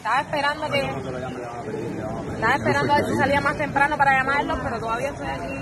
Estaba esperando a ver si salía más temprano para llamarlos, pero todavía estoy aquí.